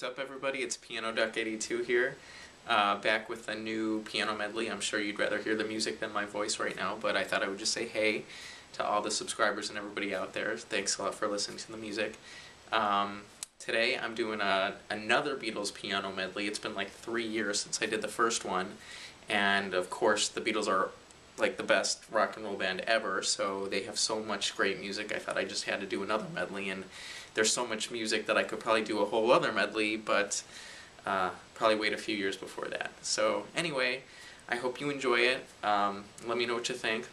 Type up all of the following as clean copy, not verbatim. What's up, everybody? It's PianoDuck82 here, back with a new piano medley. I'm sure you'd rather hear the music than my voice right now, but I thought I would just say hey to all the subscribers and everybody out there. Thanks a lot for listening to the music. Today I'm doing another Beatles piano medley. It's been like 3 years since I did the first one, and of course the Beatles are like the best rock and roll band ever, so they have so much great music. I thought I just had to do another medley, and there's so much music that I could probably do a whole other medley, but probably wait a few years before that. So anyway, I hope you enjoy it. Let me know what you think.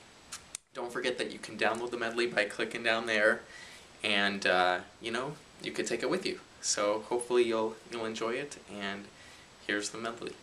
Don't forget that you can download the medley by clicking down there, and you know, you could take it with you. So hopefully you'll enjoy it, and here's the medley.